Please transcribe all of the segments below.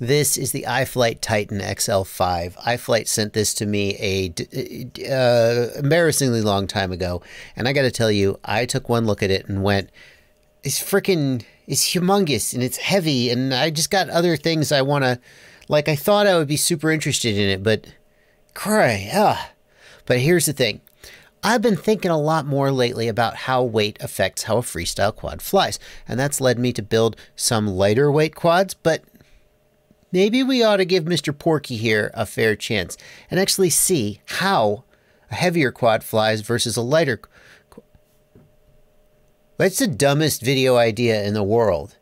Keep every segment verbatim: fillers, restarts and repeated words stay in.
This is the iFlight Titan X L five. iFlight sent this to me a uh, embarrassingly long time ago, and I got to tell you, I took one look at it and went, "It's freaking, it's humongous and it's heavy," and I just got other things I want to, like I thought I would be super interested in it, but cry, ah. But here's the thing. I've been thinking a lot more lately about how weight affects how a freestyle quad flies, and that's led me to build some lighter weight quads, but maybe we ought to give Mister Porky here a fair chance and actually see how a heavier quad flies versus a lighter. That's the dumbest video idea in the world.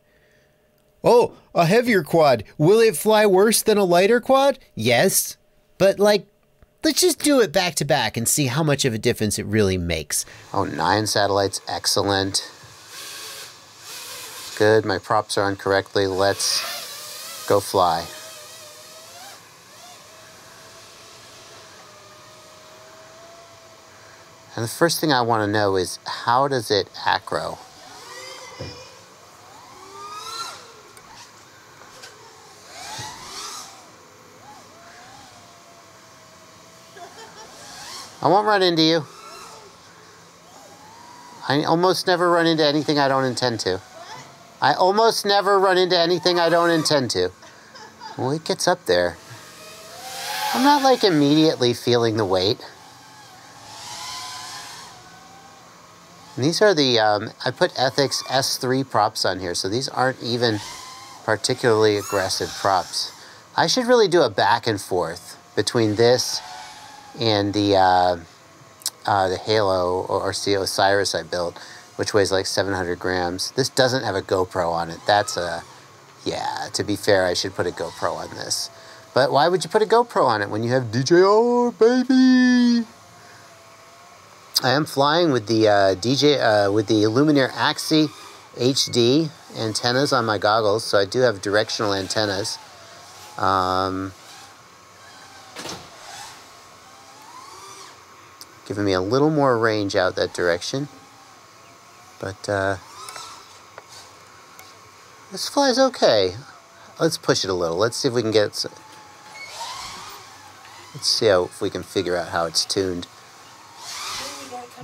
Oh, a heavier quad. Will it fly worse than a lighter quad? Yes, but like, let's just do it back to back and see how much of a difference it really makes. Oh, nine satellites. Excellent. Good. My props are on correctly. Let's go fly. And the first thing I want to know is, how does it acro? I won't run into you. I almost never run into anything I don't intend to. I almost never run into anything I don't intend to. Well, it gets up there. I'm not like immediately feeling the weight. And these are the, um, I put Ethix S three props on here, so these aren't even particularly aggressive props. I should really do a back and forth between this and the, uh, uh, the Halo R C Osiris I built, which weighs like seven hundred grams. This doesn't have a GoPro on it. That's a, yeah, to be fair, I should put a GoPro on this. But why would you put a GoPro on it when you have D J I, baby? I am flying with the uh, D J I, uh, with the Lumineer Axie H D antennas on my goggles, so I do have directional antennas. Um, giving me a little more range out that direction. But uh, this flies okay. Let's push it a little. Let's see if we can get. Let's see how, if we can figure out how it's tuned.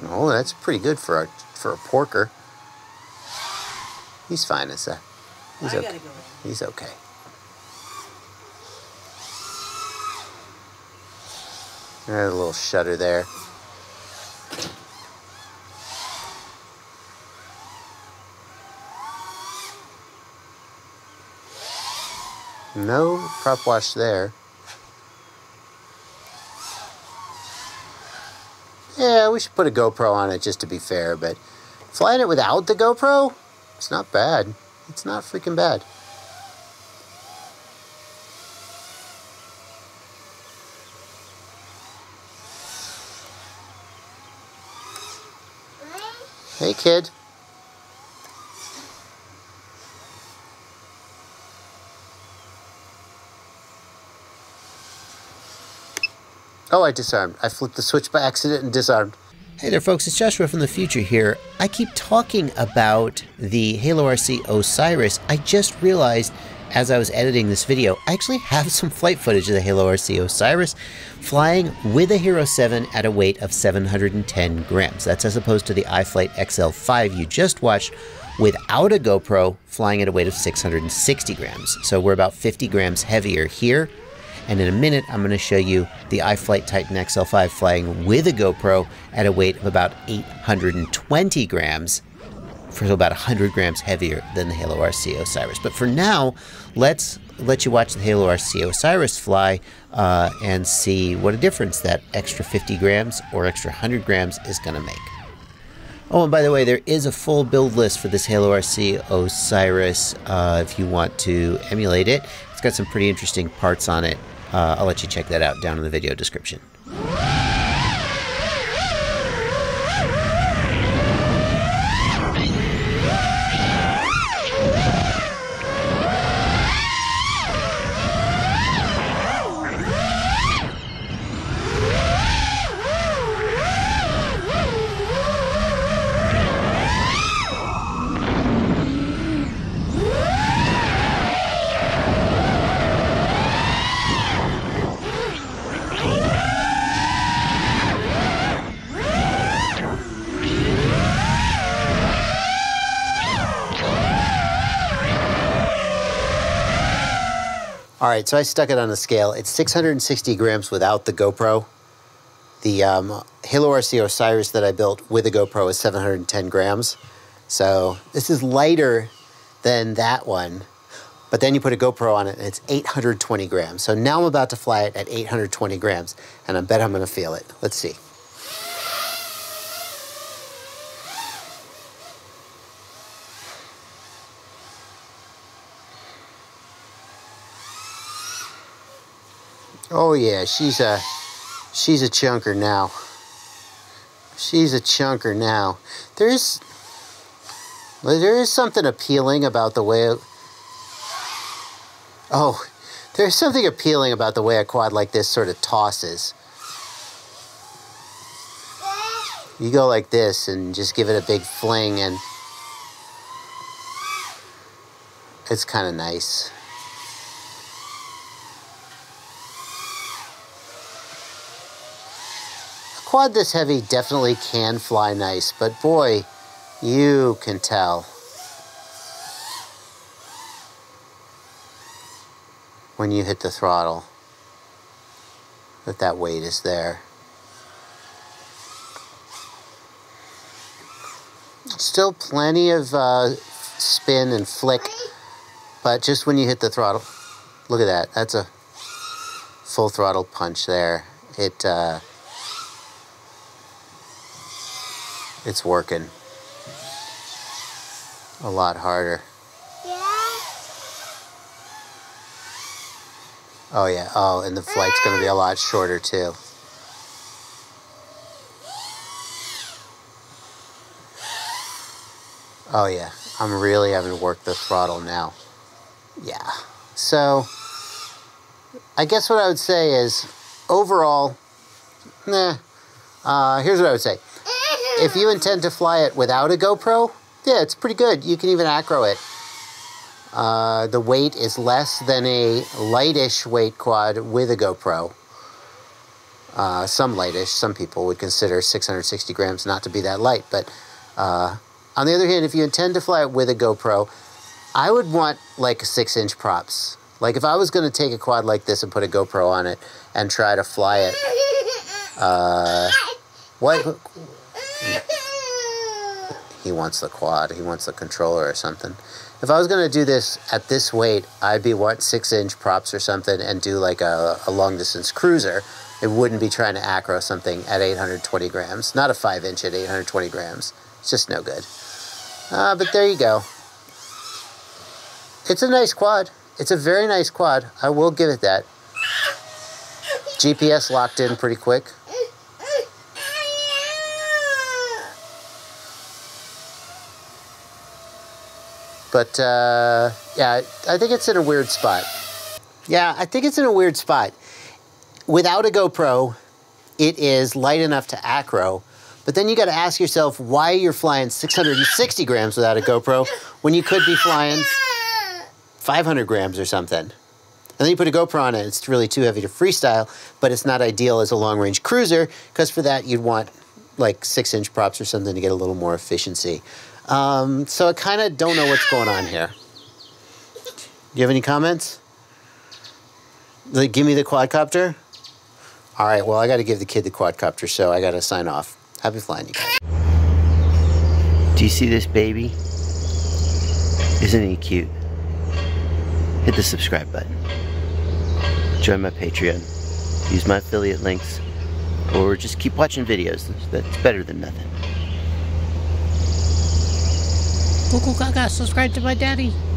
Oh, that's pretty good for a for a porker. He's fine as a. He's okay. He's okay. There's a little shudder there. No prop wash there. Yeah, we should put a GoPro on it just to be fair, but flying it without the GoPro, it's not bad. It's not freaking bad. Hey, kid. Oh, I disarmed. I flipped the switch by accident and disarmed. Hey there, folks. It's Joshua from the future here. I keep talking about the Halo R C Osiris. I just realized as I was editing this video, I actually have some flight footage of the Halo R C Osiris flying with a Hero seven at a weight of seven hundred ten grams. That's as opposed to the iFlight X L five you just watched without a GoPro flying at a weight of six hundred sixty grams. So we're about fifty grams heavier here. And in a minute, I'm going to show you the iFlight Titan X L five flying with a GoPro at a weight of about eight hundred twenty grams, for about one hundred grams heavier than the Halo R C Osiris. But for now, let's let you watch the Halo R C Osiris fly uh, and see what a difference that extra fifty grams or extra one hundred grams is going to make. Oh, and by the way, there is a full build list for this Halo R C Osiris uh, if you want to emulate it. It's got some pretty interesting parts on it. Uh, I'll let you check that out down in the video description. All right, so I stuck it on a scale. It's six hundred sixty grams without the GoPro. The um, Halo R C Osiris that I built with a GoPro is seven hundred ten grams. So this is lighter than that one. But then you put a GoPro on it and it's eight hundred twenty grams. So now I'm about to fly it at eight hundred twenty grams and I bet I'm gonna feel it. Let's see. Oh yeah, she's a, she's a chunker now. She's a chunker now. There is, there is something appealing about the way, oh, there's something appealing about the way a quad like this sort of tosses. You go like this and just give it a big fling and it's kind of nice. A quad this heavy definitely can fly nice, but boy, you can tell when you hit the throttle that that weight is there. Still plenty of uh, spin and flick, but just when you hit the throttle, look at that, that's a full throttle punch there. It, uh, It's working a lot harder. Yeah. Oh yeah, oh, and the flight's gonna be a lot shorter too. Oh yeah, I'm really having to work the throttle now. Yeah, so I guess what I would say is overall, nah, uh, here's what I would say. If you intend to fly it without a GoPro, yeah, it's pretty good. You can even acro it. Uh, the weight is less than a lightish weight quad with a GoPro. Uh, some lightish, some people would consider six hundred sixty grams not to be that light. But uh, on the other hand, if you intend to fly it with a GoPro, I would want like six inch props. Like if I was going to take a quad like this and put a GoPro on it and try to fly it, uh, what? He wants the quad, he wants the controller or something. If I was gonna do this at this weight, I'd be what, six inch props or something and do like a, a long distance cruiser. It wouldn't be trying to acro something at eight hundred twenty grams, not a five inch at eight hundred twenty grams. It's just no good. Uh, but there you go. It's a nice quad. It's a very nice quad. I will give it that. G P S locked in pretty quick. But, uh, yeah, I think it's in a weird spot. Yeah, I think it's in a weird spot. Without a GoPro, it is light enough to acro, but then you gotta ask yourself why you're flying six hundred sixty grams without a GoPro when you could be flying five hundred grams or something. And then you put a GoPro on it, it's really too heavy to freestyle, but it's not ideal as a long-range cruiser, because for that you'd want like six-inch props or something to get a little more efficiency. Um, so I kind of don't know what's going on here. Do you have any comments? Like, give me the quadcopter? All right, well, I got to give the kid the quadcopter, so I got to sign off. Happy flying, you guys. Do you see this baby? Isn't he cute? Hit the subscribe button. Join my Patreon. Use my affiliate links. Or just keep watching videos. That's better than nothing. Google Gaga, subscribe to my daddy.